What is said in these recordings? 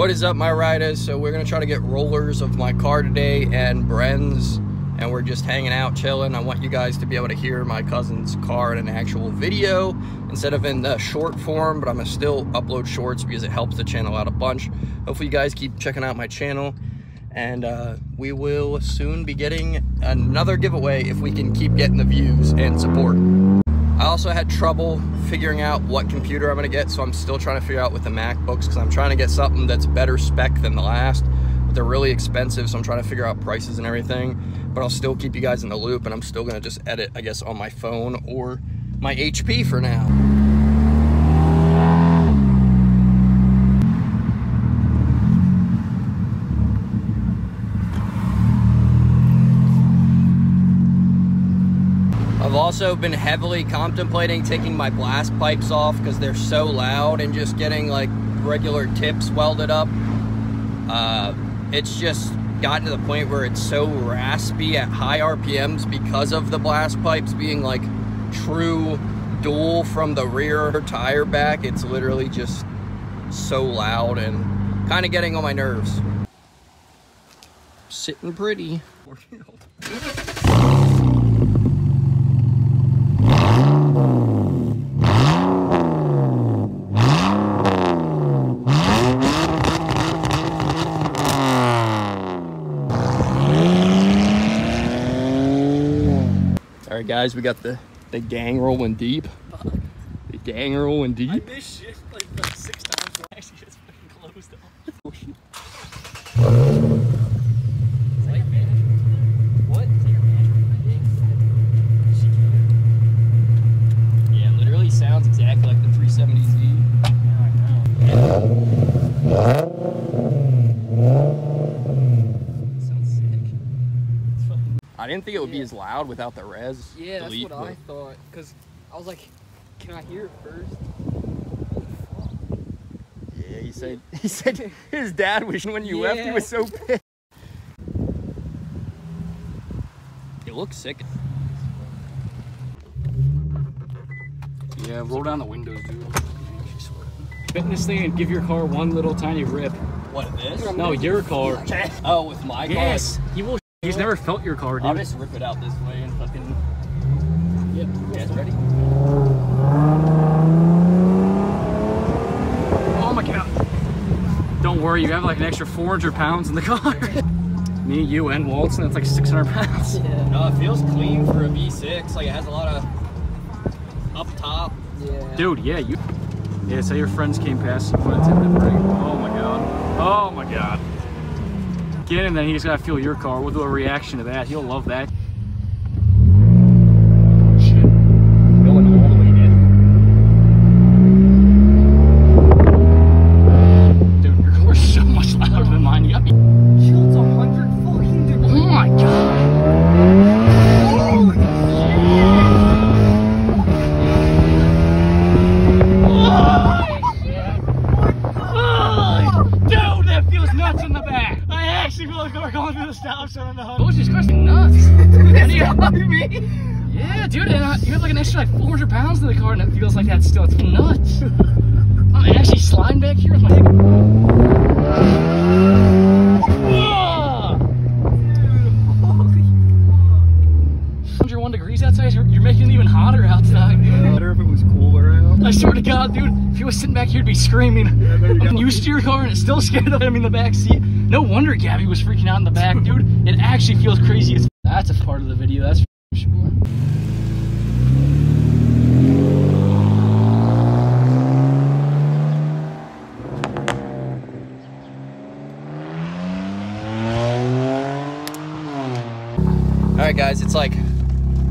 What is up, my riders? So we're gonna try to get rollers of my car today and Bren's, and we're just hanging out, chilling. I want you guys to be able to hear my cousin's car in an actual video instead of in the short form, but I'm gonna still upload shorts because it helps the channel out a bunch. Hopefully you guys keep checking out my channel, and we will soon be getting another giveaway if we can keep getting the views and support. I also had trouble figuring out what computer I'm gonna get, so I'm still trying to figure out with the MacBooks because I'm trying to get something that's better spec than the last, but they're really expensive, so I'm trying to figure out prices and everything. But I'll still keep you guys in the loop, and I'm still gonna just edit, I guess, on my phone or my HP for now. I've also been heavily contemplating taking my blast pipes off because they're so loud, and just getting like regular tips welded up. It's just gotten to the point where it's so raspy at high RPMs because of the blast pipes being like true dual from the rear tire back. It's literally just so loud and kind of getting on my nerves. Sitting pretty. All right, guys, we got the gang rolling deep. Fuck. The gang rolling deep. I missed shit like 6 times. So actually, it's fucking closed off. Is that your manager? What? Is that your manager? Yeah, it literally sounds exactly like the 370Z. Now I know. I didn't think it would be as loud without the res. Yeah, delete, that's what I thought. Because I was like, can I hear it first? Yeah, he said his dad was, when you left, he was so pissed. It looks sick. Yeah, roll down the windows, dude. Fit this thing and give your car one little tiny rip. What, this? No, your car. Oh, with my car? Yes, he will. He's never felt your car, dude. I'll just rip it out this way and fucking... Yep. Yeah, it's ready. Oh my god. Don't worry, you have like an extra 400 pounds in the car. Me, you, and Walton, that's like 600 pounds. Yeah. No, it feels clean for a V6. Like, it has a lot of up top. Yeah. Dude, yeah, you... Yeah, so your friends came past, you wanted to hit the brake. Oh my god. Oh my god. Get in, then he's gotta fuel your car. We'll do a reaction to that. He'll love that. Shit. Going all the way in. Dude, your car's so much louder than mine. You got me. Shields 100 fucking degrees. Oh my god. Holy shit. Holy shit. Dude, that feels nuts in the back. I feel like we're going through the stop sign in the hood. Oh, this car's nuts. Yeah, dude, and you have like an extra like 400 pounds in the car, and it feels like that still. It's nuts. I'm actually sliding back here with my... Whoa! Dude, 101 degrees outside. You're making it even hotter outside. Yeah, better if it was cooler out. I swear to God, dude, if you were sitting back here, you'd be screaming. Yeah, I'm used to your car, and it's still scared of him in the back seat. No wonder Gabby was freaking out in the back, dude. It actually feels crazy. That's a part of the video, that's for sure. All right, guys, it's like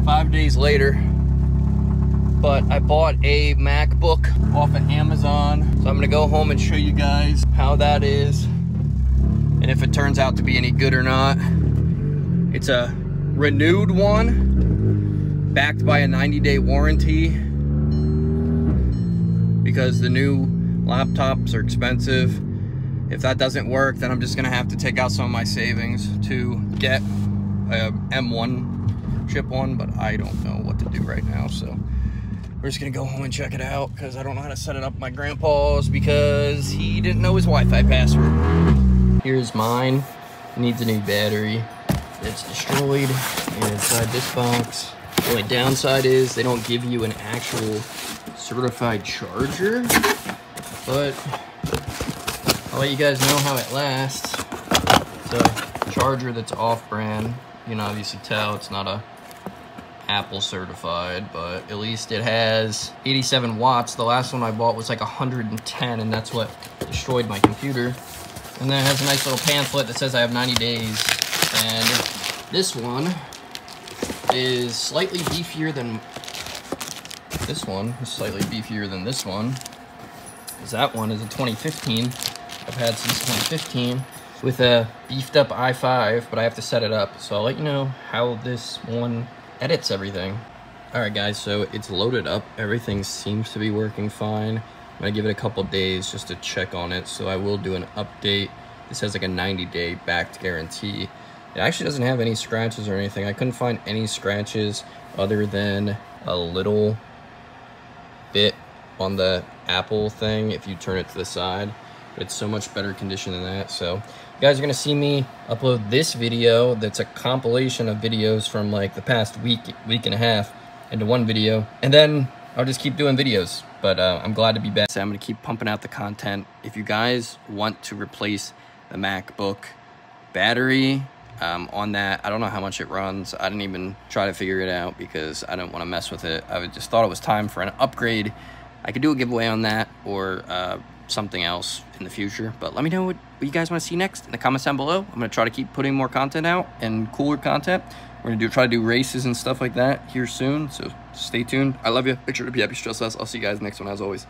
5 days later, but I bought a MacBook off of Amazon. So I'm gonna go home and show you guys how that is, and if it turns out to be any good or not. It's a renewed one, backed by a 90-day warranty, because the new laptops are expensive. If that doesn't work, then I'm just gonna have to take out some of my savings to get a M1 chip one, but I don't know what to do right now, so We're just gonna go home and check it out because I don't know how to set it up my grandpa's because he didn't know his Wi-Fi password. Here's mine. It needs a new battery. It's destroyed. And inside this box, the only downside is they don't give you an actual certified charger. But I'll let you guys know how it lasts. It's a charger that's off-brand. You can obviously tell it's not a Apple certified, but at least it has 87 watts. The last one I bought was like 110, and that's what destroyed my computer. And then it has a nice little pamphlet that says I have 90 days. And this one is slightly beefier than this one. It's slightly beefier than this one. Because that one is a 2015. I've had since 2015 with a beefed up i5, but I have to set it up. So I'll let you know how this one edits everything. All right guys, so it's loaded up. Everything seems to be working fine. I'm gonna give it a couple days just to check on it. So I will do an update. This has like a 90-day backed guarantee. It actually doesn't have any scratches or anything. I couldn't find any scratches other than a little bit on the Apple thing if you turn it to the side. But it's so much better condition than that. So you guys are gonna see me upload this video that's a compilation of videos from like the past week and a half into one video, and then I'll just keep doing videos. But I'm glad to be back. So I'm gonna keep pumping out the content. If you guys want to replace the MacBook battery on that, I don't know how much it runs. I didn't even try to figure it out because I don't want to mess with it. I just thought it was time for an upgrade. I could do a giveaway on that or something else in the future, but let me know what you guys want to see next in the comments down below. I'm going to try to keep putting more content out and cooler content. We're going to try to do races and stuff like that here soon, so stay tuned. I love you. Make sure to be happy, stress less. I'll see you guys next one as always.